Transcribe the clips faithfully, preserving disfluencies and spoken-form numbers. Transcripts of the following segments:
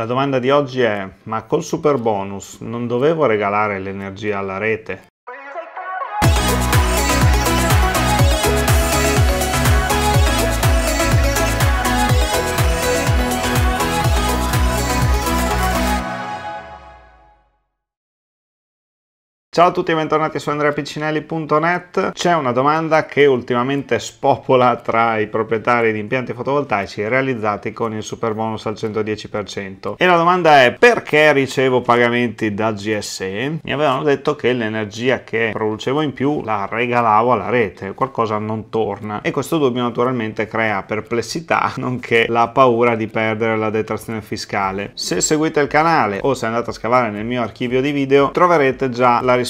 La domanda di oggi è: ma col superbonus non dovevo regalare l'energia alla rete? Ciao a tutti e bentornati su andrea piccinelli punto net. C'è una domanda che ultimamente spopola tra i proprietari di impianti fotovoltaici realizzati con il superbonus al cento dieci per cento, e la domanda è: perché ricevo pagamenti da G S E? Mi avevano detto che l'energia che producevo in più la regalavo alla rete, qualcosa non torna, e questo dubbio naturalmente crea perplessità, nonché la paura di perdere la detrazione fiscale. Se seguite il canale o se andate a scavare nel mio archivio di video troverete già la risposta,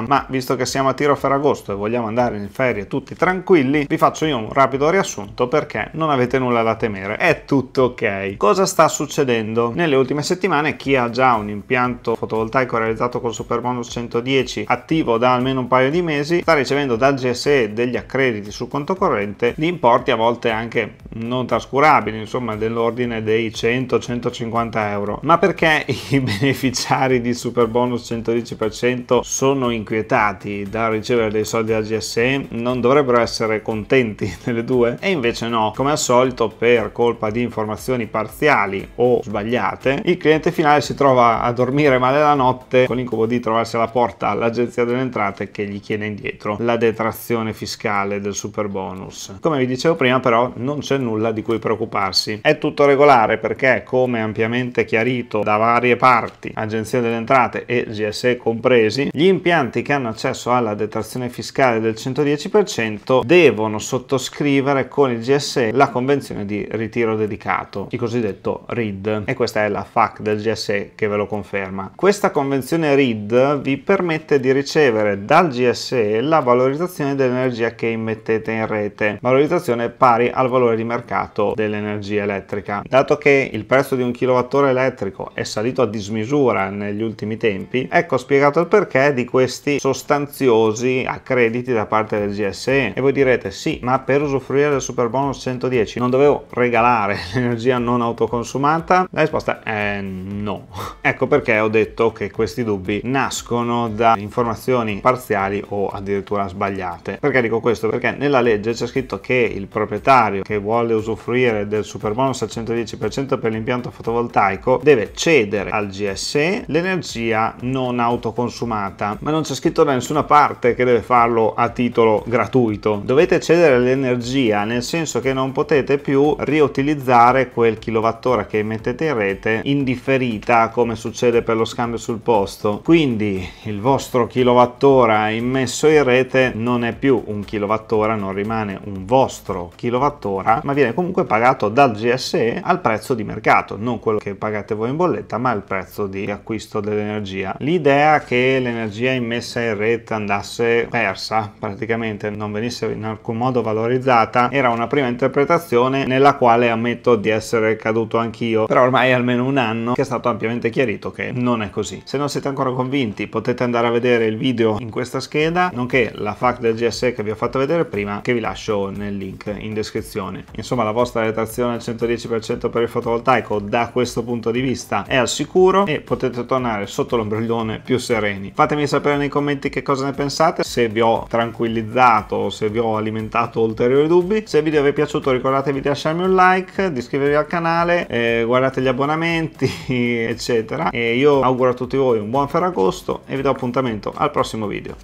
ma visto che siamo a tiro ferragosto e vogliamo andare in ferie tutti tranquilli, vi faccio io un rapido riassunto perché non avete nulla da temere, è tutto ok. Cosa sta succedendo? Nelle ultime settimane chi ha già un impianto fotovoltaico realizzato col superbonus centodieci attivo da almeno un paio di mesi sta ricevendo dal G S E degli accrediti sul conto corrente di importi a volte anche non trascurabili, insomma dell'ordine dei cento centocinquanta euro. Ma perché i beneficiari di superbonus centodieci per cento sono inquietati dal ricevere dei soldi da G S E? Non dovrebbero essere contenti delle due? E invece no, come al solito per colpa di informazioni parziali o sbagliate il cliente finale si trova a dormire male la notte con l'incubo di trovarsi alla porta all'Agenzia delle Entrate che gli chiede indietro la detrazione fiscale del superbonus. Come vi dicevo prima però non c'è nulla di cui preoccuparsi, è tutto regolare perché, come ampiamente chiarito da varie parti, Agenzia delle Entrate e G S E compresi, gli impianti che hanno accesso alla detrazione fiscale del cento dieci per cento devono sottoscrivere con il G S E la convenzione di ritiro dedicato, il cosiddetto R I D, e questa è la F A Q del G S E che ve lo conferma. Questa convenzione R I D vi permette di ricevere dal G S E la valorizzazione dell'energia che immettete in rete, valorizzazione pari al valore di mercato dell'energia elettrica. Dato che il prezzo di un kilowattora elettrico è salito a dismisura negli ultimi tempi, ecco spiegato il perché di questi sostanziosi accrediti da parte del G S E. E voi direte: sì, ma per usufruire del superbonus centodieci non dovevo regalare l'energia non autoconsumata? La risposta è no. Ecco perché ho detto che questi dubbi nascono da informazioni parziali o addirittura sbagliate. Perché dico questo? Perché nella legge c'è scritto che il proprietario che vuole usufruire del superbonus al cento dieci per cento per l'impianto fotovoltaico deve cedere al G S E l'energia non autoconsumata, ma non c'è scritto da nessuna parte che deve farlo a titolo gratuito. Dovete cedere l'energia nel senso che non potete più riutilizzare quel kilowattora che mettete in rete indifferita, come succede per lo scambio sul posto. Quindi il vostro kilowattora immesso in rete non è più un kilowattora, non rimane un vostro kilowattora, ma viene comunque pagato dal G S E al prezzo di mercato, non quello che pagate voi in bolletta, ma il prezzo di acquisto dell'energia. L'idea che l'energia immessa in rete andasse persa, praticamente non venisse in alcun modo valorizzata, era una prima interpretazione nella quale ammetto di essere caduto anch'io, però ormai è almeno un anno che è stato ampiamente chiarito che non è così. Se non siete ancora convinti potete andare a vedere il video in questa scheda, nonché la F A Q del G S E che vi ho fatto vedere prima, che vi lascio nel link in descrizione. Insomma, la vostra detrazione al cento dieci per cento per il fotovoltaico da questo punto di vista è al sicuro e potete tornare sotto l'ombrellone più sereni. Fatemi sapere nei commenti che cosa ne pensate, se vi ho tranquillizzato o se vi ho alimentato ulteriori dubbi. Se il video vi è piaciuto ricordatevi di lasciarmi un like, di iscrivervi al canale, eh, guardate gli abbonamenti eccetera, e io auguro a tutti voi un buon ferragosto e vi do appuntamento al prossimo video.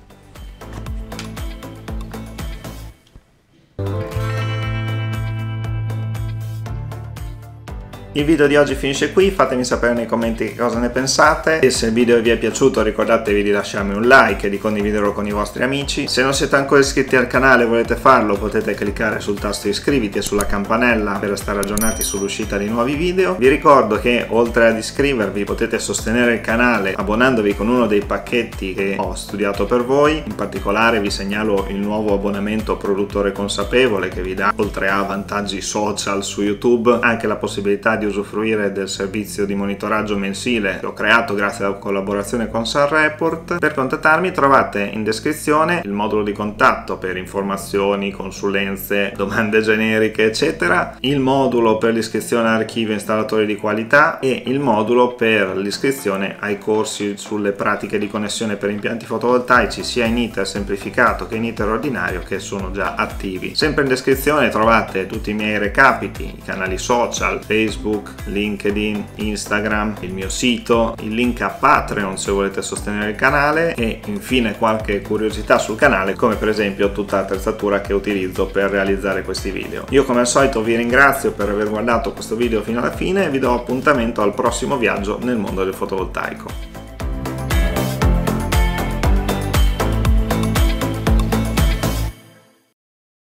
Il video di oggi finisce qui, fatemi sapere nei commenti che cosa ne pensate, e se il video vi è piaciuto ricordatevi di lasciarmi un like e di condividerlo con i vostri amici. Se non siete ancora iscritti al canale e volete farlo potete cliccare sul tasto iscriviti e sulla campanella per restare aggiornati sull'uscita di nuovi video. Vi ricordo che oltre ad iscrivervi potete sostenere il canale abbonandovi con uno dei pacchetti che ho studiato per voi. In particolare vi segnalo il nuovo abbonamento Produttore Consapevole che vi dà, oltre a vantaggi social su YouTube, anche la possibilità di di usufruire del servizio di monitoraggio mensile che ho creato grazie alla collaborazione con SunReport. Per contattarmi trovate in descrizione il modulo di contatto per informazioni, consulenze, domande generiche eccetera, il modulo per l'iscrizione a archivio e installatori di qualità e il modulo per l'iscrizione ai corsi sulle pratiche di connessione per impianti fotovoltaici sia in iter semplificato che in iter ordinario, che sono già attivi. Sempre in descrizione trovate tutti i miei recapiti, i canali social, Facebook, LinkedIn, Instagram, il mio sito, il link a Patreon se volete sostenere il canale e infine qualche curiosità sul canale, come per esempio tutta l'attrezzatura che utilizzo per realizzare questi video. Io come al solito vi ringrazio per aver guardato questo video fino alla fine e vi do appuntamento al prossimo viaggio nel mondo del fotovoltaico.